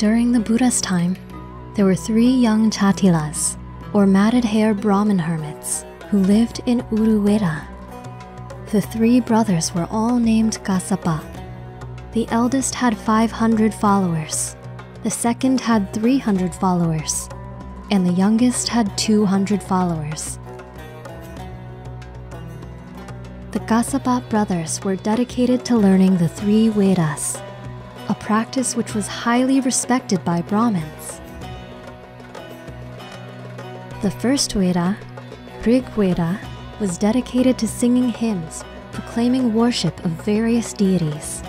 During the Buddha's time, there were three young Jatilas, or matted-hair Brahmin hermits, who lived in Uruvela. The three brothers were all named Kassapa. The eldest had 500 followers, the second had 300 followers, and the youngest had 200 followers. The Kassapa brothers were dedicated to learning the three Vedas, a practice which was highly respected by Brahmins. The first Veda, Rig Veda, was dedicated to singing hymns, proclaiming worship of various deities.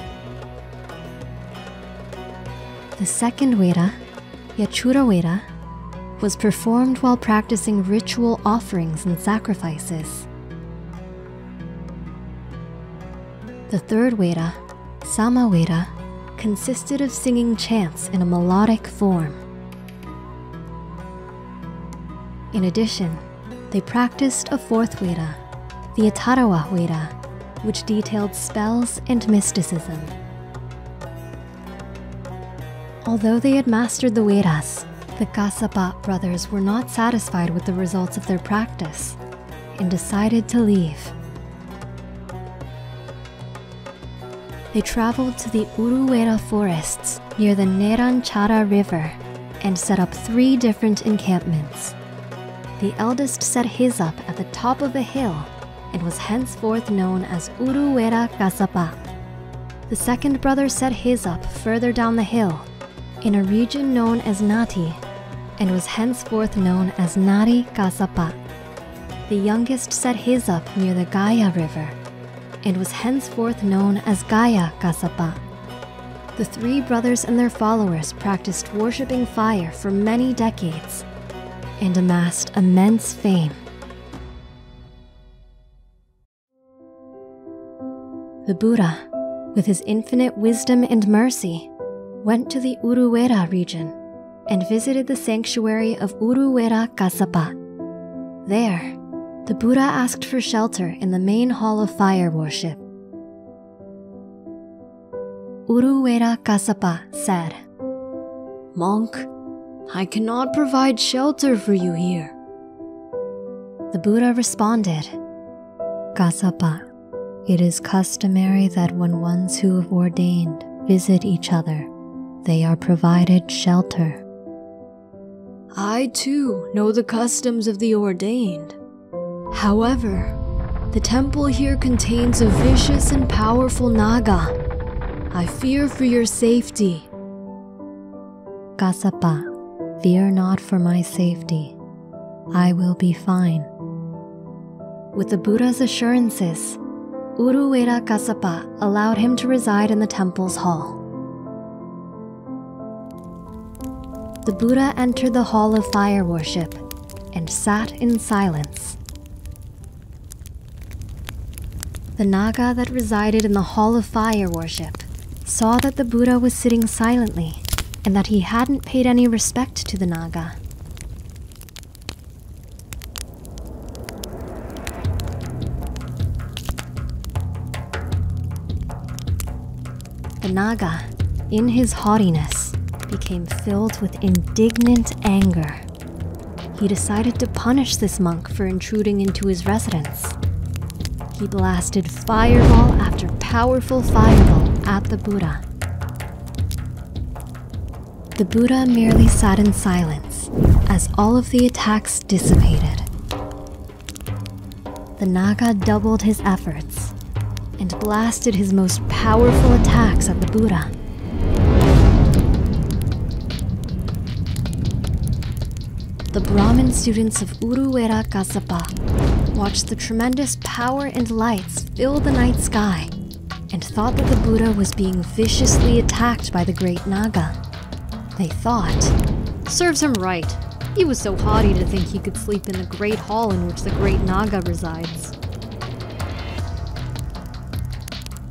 The second Veda, Yajur Veda, was performed while practicing ritual offerings and sacrifices. The third Veda, Sama Veda, consisted of singing chants in a melodic form. In addition, they practiced a fourth Veda, the Atharva Veda, which detailed spells and mysticism. Although they had mastered the Vedas, the Kassapa brothers were not satisfied with the results of their practice and decided to leave. They traveled to the Uruvela forests near the Neranjara River and set up three different encampments. The eldest set his up at the top of a hill and was henceforth known as Uruvela Kassapa. The second brother set his up further down the hill in a region known as Nadi, and was henceforth known as Nadi Kassapa. The youngest set his up near the Gaya River, and was henceforth known as Gaya Kassapa. The three brothers and their followers practiced worshipping fire for many decades, and amassed immense fame. The Buddha, with his infinite wisdom and mercy, went to the Uruvela region and visited the sanctuary of Uruvela Kassapa. There, the Buddha asked for shelter in the main hall of fire worship. Uruvela Kassapa said, "Monk, I cannot provide shelter for you here." The Buddha responded, "Kassapa, it is customary that when ones who have ordained visit each other, they are provided shelter." "I too know the customs of the ordained. However, the temple here contains a vicious and powerful Naga. I fear for your safety." "Kassapa, fear not for my safety. I will be fine." With the Buddha's assurances, Uruvela Kassapa allowed him to reside in the temple's hall. The Buddha entered the hall of fire worship and sat in silence. The Naga that resided in the hall of fire worship saw that the Buddha was sitting silently and that he hadn't paid any respect to the Naga. The Naga, in his haughtiness, became filled with indignant anger. He decided to punish this monk for intruding into his residence. He blasted fireball after powerful fireball at the Buddha. The Buddha merely sat in silence as all of the attacks dissipated. The Naga doubled his efforts and blasted his most powerful attacks at the Buddha. The Brahmin students of Uruvela Kassapa watched the tremendous power and lights fill the night sky and thought that the Buddha was being viciously attacked by the great Naga. They thought, "Serves him right. He was so haughty to think he could sleep in the great hall in which the great Naga resides."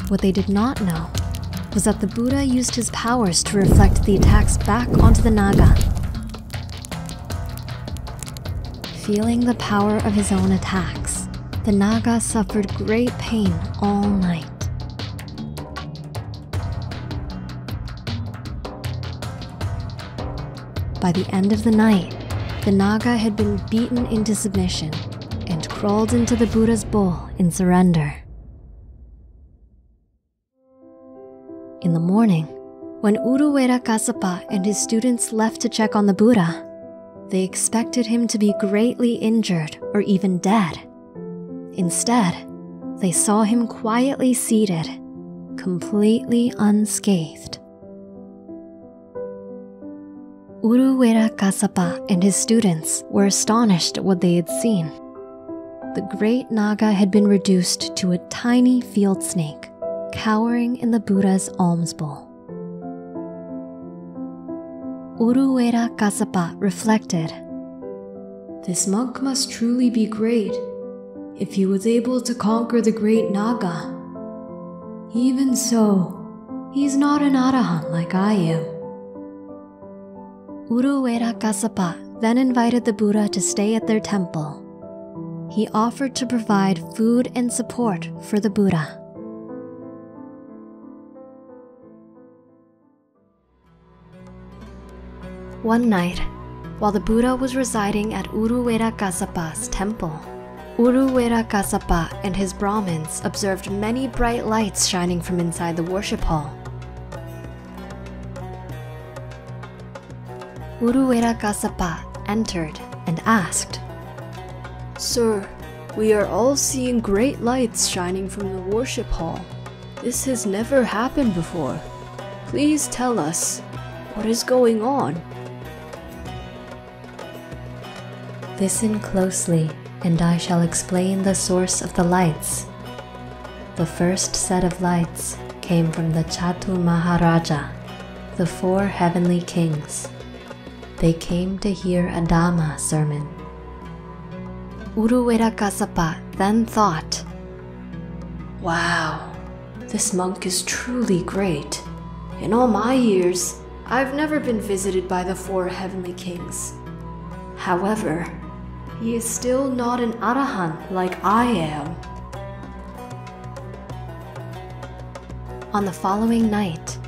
What they did not know was that the Buddha used his powers to reflect the attacks back onto the Naga. Feeling the power of his own attacks, the Naga suffered great pain all night. By the end of the night, the Naga had been beaten into submission and crawled into the Buddha's bowl in surrender. In the morning, when Uruvela Kassapa and his students left to check on the Buddha, they expected him to be greatly injured or even dead. Instead, they saw him quietly seated, completely unscathed. Uruvela Kassapa and his students were astonished at what they had seen. The great Naga had been reduced to a tiny field snake, cowering in the Buddha's alms bowl. Uruvela Kassapa reflected, "This monk must truly be great if he was able to conquer the great Naga. Even so, he is not an Arahant like I am." Uruvela Kassapa then invited the Buddha to stay at their temple. He offered to provide food and support for the Buddha. One night, while the Buddha was residing at Uruvela Kassapa's temple, Uruvela Kassapa and his Brahmins observed many bright lights shining from inside the worship hall. Uruvela Kassapa entered and asked, "Sir, we are all seeing great lights shining from the worship hall. This has never happened before. Please tell us, what is going on?" "Listen closely, and I shall explain the source of the lights. The first set of lights came from the Chatur Maharaja, the four heavenly kings. They came to hear a Dhamma sermon." Uruvela Kassapa then thought, "Wow, this monk is truly great. In all my years, I've never been visited by the four heavenly kings. However, he is still not an Arahant like I am." On the following night,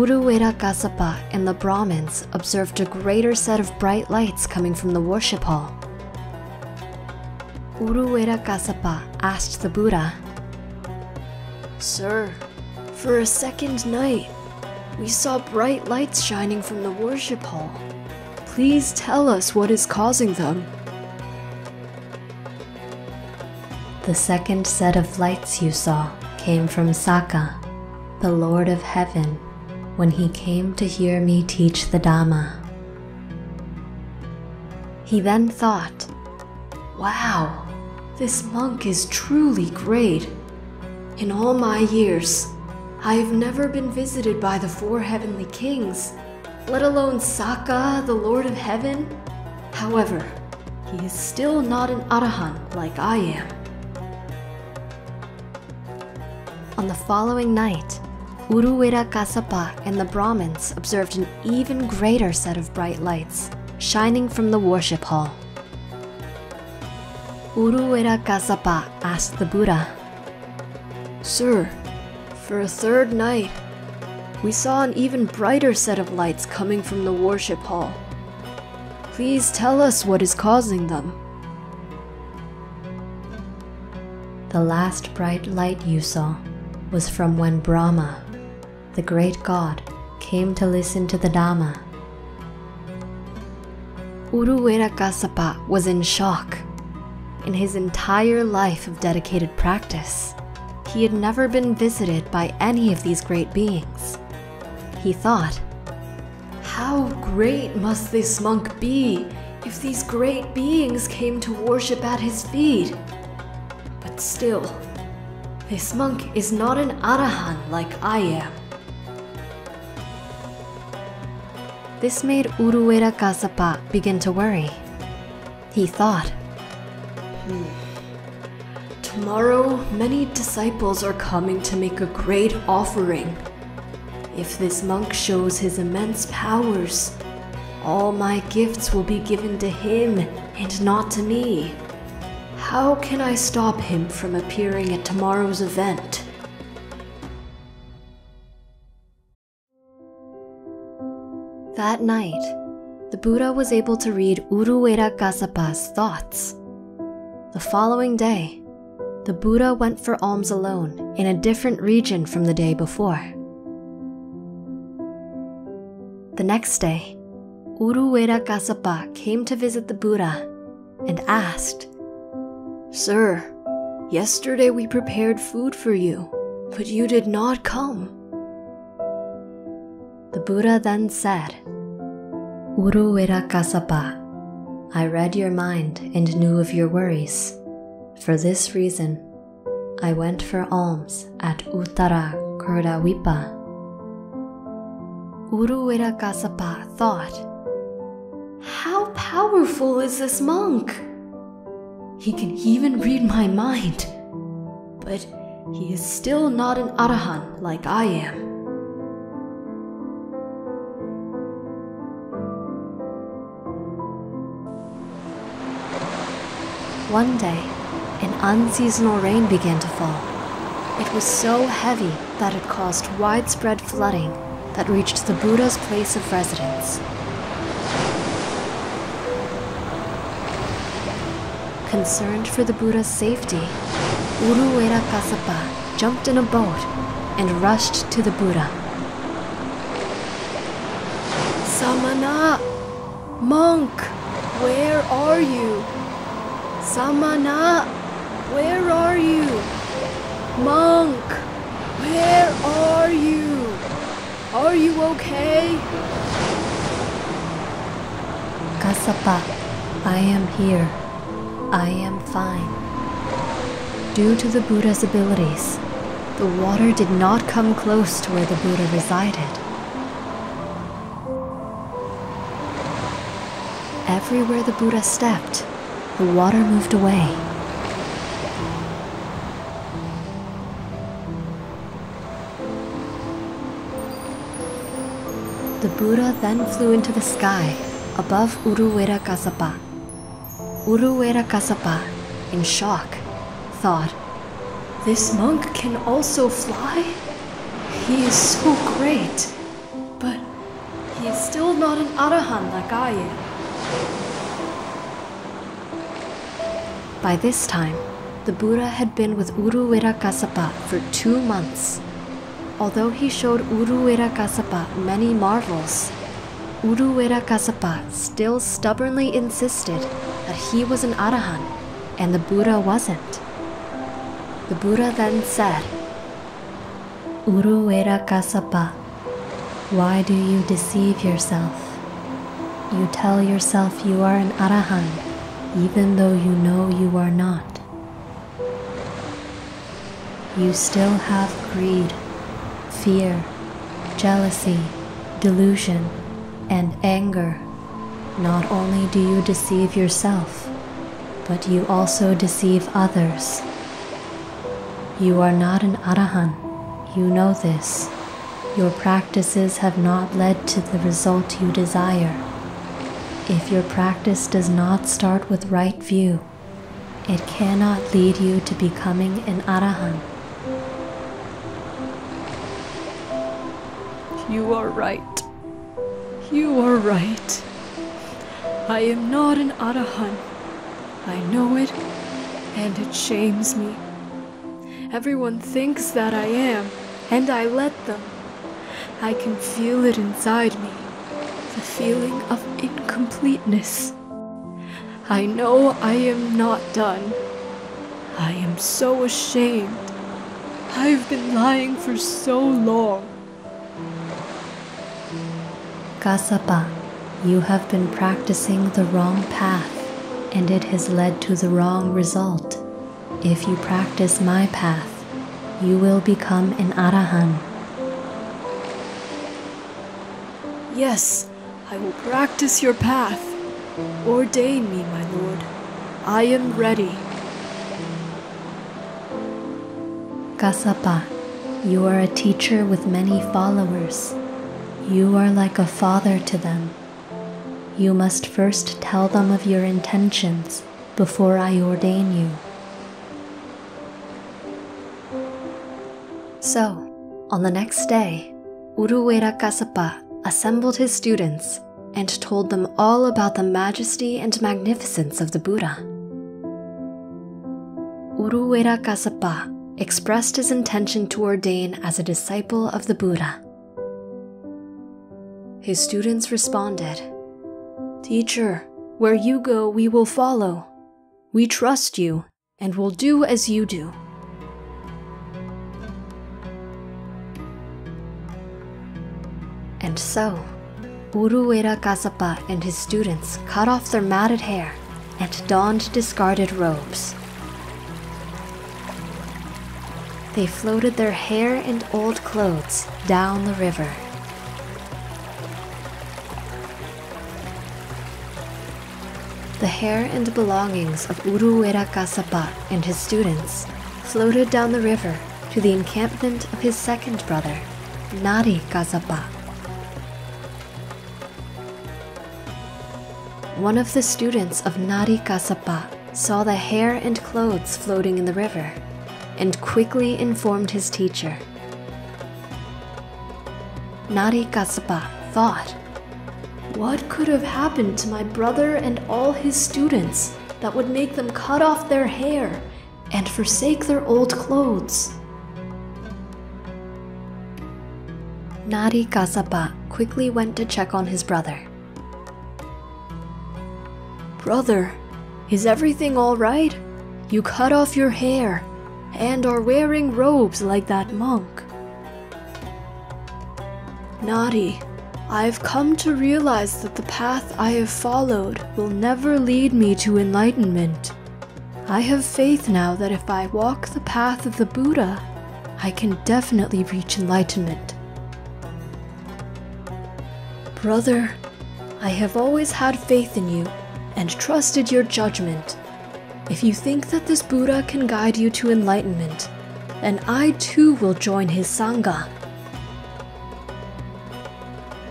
Uruvela Kassapa and the Brahmins observed a greater set of bright lights coming from the worship hall. Uruvela Kassapa asked the Buddha, "Sir, for a second night, we saw bright lights shining from the worship hall. Please tell us what is causing them." "The second set of lights you saw came from Sakka, the Lord of Heaven, when he came to hear me teach the Dhamma." He then thought, "Wow, this monk is truly great. In all my years, I have never been visited by the four heavenly kings, let alone Sakka, the Lord of Heaven. However, he is still not an Arahant like I am." On the following night, Uruvela Kassapa and the Brahmins observed an even greater set of bright lights shining from the worship hall. Uruvela Kassapa asked the Buddha, "Sir, for a third night, we saw an even brighter set of lights coming from the worship hall. Please tell us what is causing them." "The last bright light you saw was from when Brahma, the great god, came to listen to the Dhamma." Uruvela Kassapa was in shock. In his entire life of dedicated practice, he had never been visited by any of these great beings. He thought, "How great must this monk be if these great beings came to worship at his feet? But still, this monk is not an Arahant like I am." This made Uruvela Kassapa begin to worry. He thought, "Tomorrow, many disciples are coming to make a great offering. If this monk shows his immense powers, all my gifts will be given to him and not to me. How can I stop him from appearing at tomorrow's event?" That night, the Buddha was able to read Uruvela Kassapa's thoughts. The following day, the Buddha went for alms alone in a different region from the day before. The next day, Uruvela Kassapa came to visit the Buddha and asked, "Sir, yesterday we prepared food for you, but you did not come." The Buddha then said, "Uruvela Kassapa, I read your mind and knew of your worries. For this reason, I went for alms at Uttarakuru-dvipa." Uruvela Kassapa thought, "How powerful is this monk? He can even read my mind, but he is still not an Arahant like I am." One day, an unseasonal rain began to fall. It was so heavy that it caused widespread flooding that reached the Buddha's place of residence. Concerned for the Buddha's safety, Uruvela Kassapa jumped in a boat and rushed to the Buddha. "Samana! Monk! Where are you? Samana! Where are you? Monk! Where are you? Are you okay?" "Kassapa, I am here. I am fine." Due to the Buddha's abilities, the water did not come close to where the Buddha resided. Everywhere the Buddha stepped, the water moved away. The Buddha then flew into the sky above Uruvela Kassapa. Uruvela Kassapa, in shock, thought, "This monk can also fly? He is so great, but he is still not an Arahant like I am." By this time, the Buddha had been with Uruvela Kassapa for 2 months. Although he showed Uruvela Kassapa many marvels, Uruvela Kassapa still stubbornly insisted that he was an Arahant and the Buddha wasn't. The Buddha then said, "Uruvela Kassapa, why do you deceive yourself? You tell yourself you are an Arahant, even though you know you are not. You still have greed, fear, jealousy, delusion, and anger. Not only do you deceive yourself, but you also deceive others. You are not an Arahant, you know this. Your practices have not led to the result you desire. If your practice does not start with right view, it cannot lead you to becoming an Arahant." "You are right. You are right. I am not an Arahant. I know it, and it shames me. Everyone thinks that I am, and I let them. I can feel it inside me, the feeling of incompleteness. I know I am not done. I am so ashamed. I've been lying for so long." "Kassapa, you have been practicing the wrong path, and it has led to the wrong result. If you practice my path, you will become an Arahant." "Yes, I will practice your path. Ordain me, my lord. I am ready." "Kassapa, you are a teacher with many followers. You are like a father to them. You must first tell them of your intentions before I ordain you." So, on the next day, Uruvela Kassapa assembled his students and told them all about the majesty and magnificence of the Buddha. Uruvela Kassapa expressed his intention to ordain as a disciple of the Buddha. His students responded, "Teacher, where you go, we will follow. We trust you and will do as you do." And so, Uruvela Kassapa and his students cut off their matted hair and donned discarded robes. They floated their hair and old clothes down the river. The hair and belongings of Uruvela Kassapa and his students floated down the river to the encampment of his second brother, Nadi Kassapa. One of the students of Nadi Kassapa saw the hair and clothes floating in the river and quickly informed his teacher. Nadi Kassapa thought, "What could have happened to my brother and all his students that would make them cut off their hair and forsake their old clothes?" Nadi Kassapa quickly went to check on his brother. "Brother, is everything all right? You cut off your hair and are wearing robes like that monk." "Nadi, I've come to realize that the path I have followed will never lead me to enlightenment. I have faith now that if I walk the path of the Buddha, I can definitely reach enlightenment." "Brother, I have always had faith in you and trusted your judgment. If you think that this Buddha can guide you to enlightenment, then I too will join his Sangha."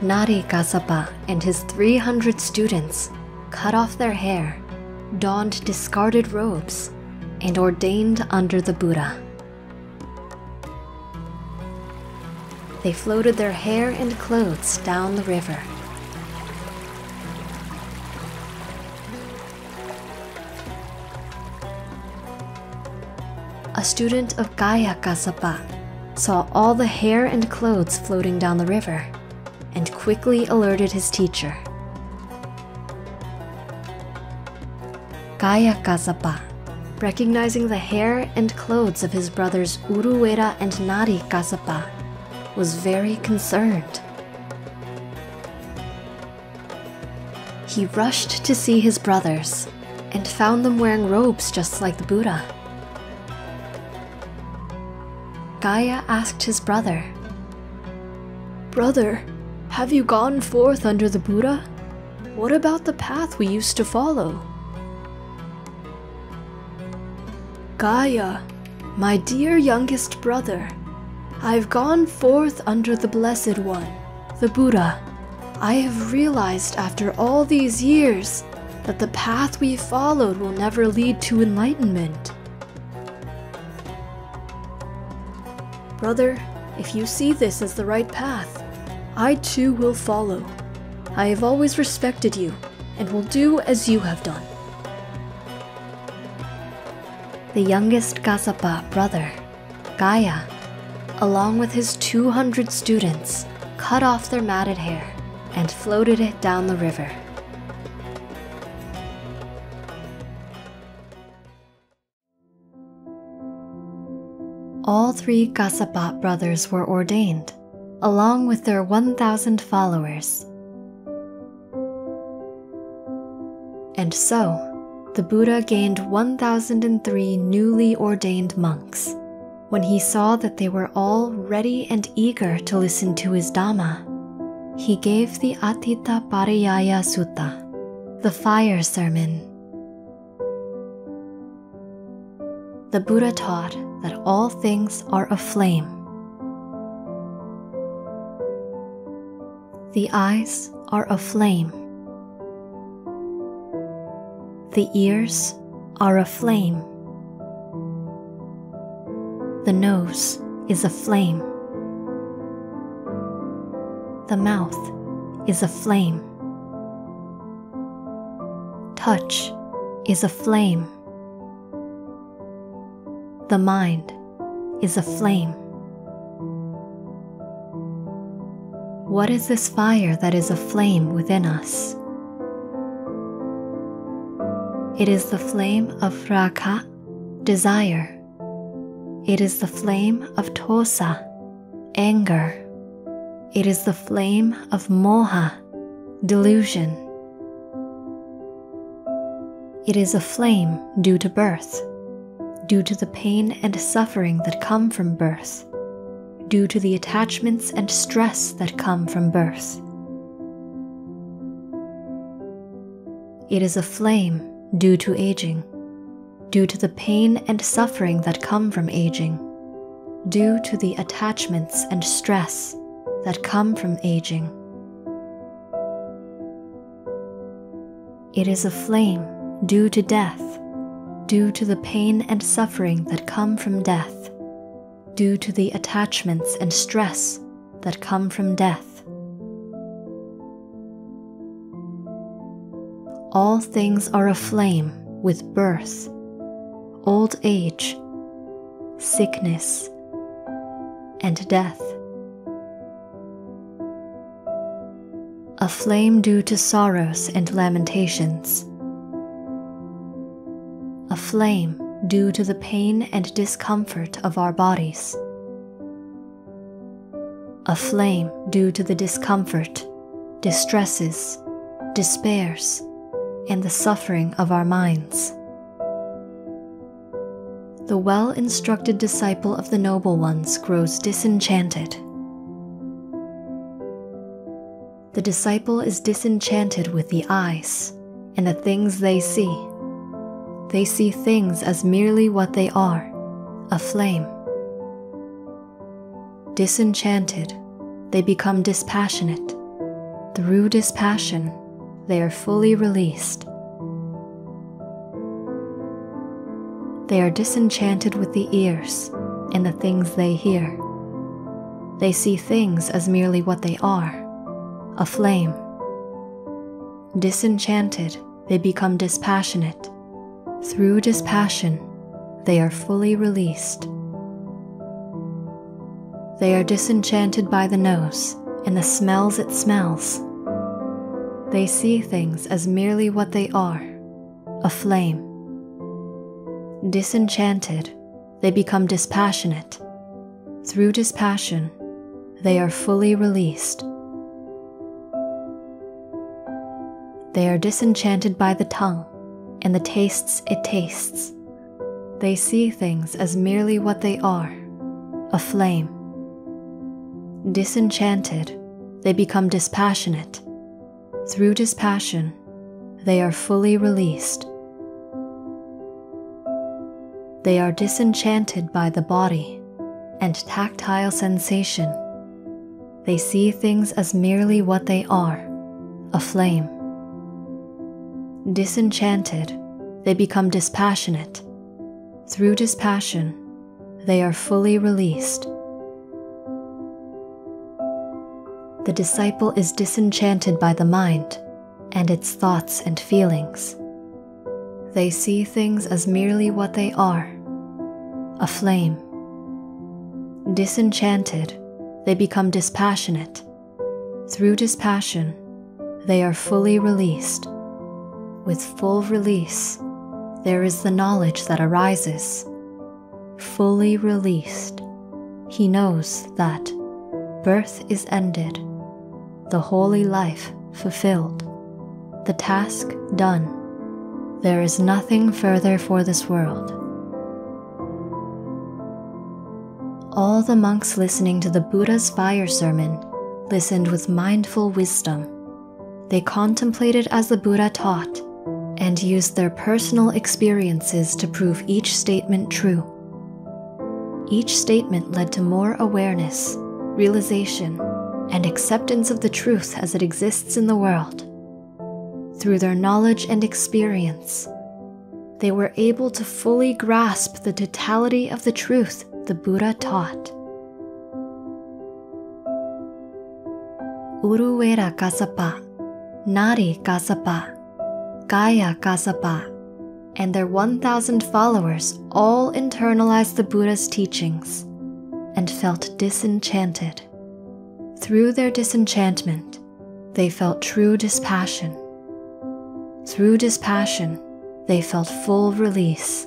Nadi Kassapa and his 300 students cut off their hair, donned discarded robes, and ordained under the Buddha. They floated their hair and clothes down the river. A student of Gaya Kassapa saw all the hair and clothes floating down the river and quickly alerted his teacher. Gaya Kassapa, recognizing the hair and clothes of his brothers Uruvela and Nadi Kassapa, was very concerned. He rushed to see his brothers and found them wearing robes just like the Buddha. Gaya asked his brother, "Brother, have you gone forth under the Buddha? What about the path we used to follow?" "Gaya, my dear youngest brother, I've gone forth under the Blessed One, the Buddha. I have realized after all these years that the path we followed will never lead to enlightenment. Brother, if you see this as the right path, I too will follow. I have always respected you and will do as you have done." The youngest Kassapa brother, Gaya, along with his 200 students, cut off their matted hair and floated it down the river. All three Kassapa brothers were ordained, along with their 1,000 followers. And so, the Buddha gained 1,003 newly ordained monks when he saw that they were all ready and eager to listen to his Dhamma. He gave the Atita Pariyaya Sutta, the fire sermon. The Buddha taught that all things are aflame. The eyes are aflame. The ears are aflame. The nose is aflame. The mouth is aflame. touch is a flame. The mind is a flame. What is this fire that is aflame within us? It is the flame of Raga, desire. It is the flame of Tosa, anger. It is the flame of Moha, delusion. It is a flame due to birth, due to the pain and suffering that come from birth, due to the attachments and stress that come from birth. It is a flame due to aging, due to the pain and suffering that come from aging, due to the attachments and stress that come from aging. It is a flame due to death, due to the pain and suffering that come from death, due to the attachments and stress that come from death. All things are aflame with birth, old age, sickness, and death. A flame due to sorrows and lamentations. A flame due to the pain and discomfort of our bodies. A flame due to the discomfort, distresses, despairs, and the suffering of our minds. The well-instructed disciple of the noble ones grows disenchanted. The disciple is disenchanted with the eyes and the things they see. They see things as merely what they are, a flame. Disenchanted, they become dispassionate. Through dispassion, they are fully released. They are disenchanted with the ears and the things they hear. They see things as merely what they are, a flame. Disenchanted, they become dispassionate. Through dispassion, they are fully released. They are disenchanted by the nose and the smells it smells. They see things as merely what they are, a flame. Disenchanted, they become dispassionate. Through dispassion, they are fully released. They are disenchanted by the tongue and the tastes it tastes. They see things as merely what they are, a flame. Disenchanted, they become dispassionate. Through dispassion, they are fully released. They are disenchanted by the body and tactile sensation. They see things as merely what they are, a flame. Disenchanted, they become dispassionate. Through dispassion, they are fully released. The disciple is disenchanted by the mind and its thoughts and feelings. They see things as merely what they are, a flame. Disenchanted, they become dispassionate. Through dispassion, they are fully released. With full release, there is the knowledge that arises. Fully released, he knows that birth is ended, the holy life fulfilled, the task done. There is nothing further for this world. All the monks listening to the Buddha's fire sermon listened with mindful wisdom. They contemplated as the Buddha taught, and used their personal experiences to prove each statement true. Each statement led to more awareness, realization, and acceptance of the truth as it exists in the world. Through their knowledge and experience, they were able to fully grasp the totality of the truth the Buddha taught. Uruvela Kassapa, Nadi Kassapa, Gaya Kassapa and their 1,000 followers all internalized the Buddha's teachings and felt disenchanted. Through their disenchantment, they felt true dispassion. Through dispassion, they felt full release.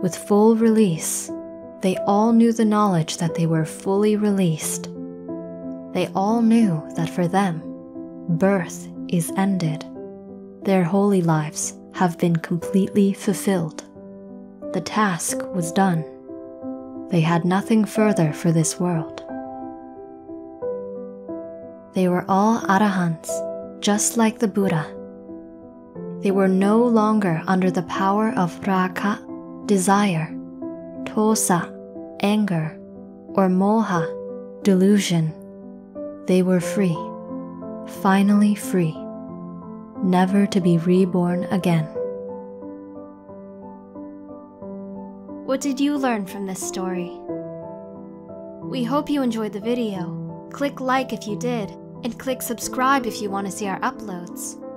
With full release, they all knew the knowledge that they were fully released. They all knew that for them, birth is ended. Their holy lives have been completely fulfilled. The task was done. They had nothing further for this world. They were all arahants, just like the Buddha. They were no longer under the power of raga, desire, tosa, anger, or moha, delusion. They were free, finally free, never to be reborn again. What did you learn from this story? We hope you enjoyed the video. Click like if you did, and click subscribe if you want to see our uploads.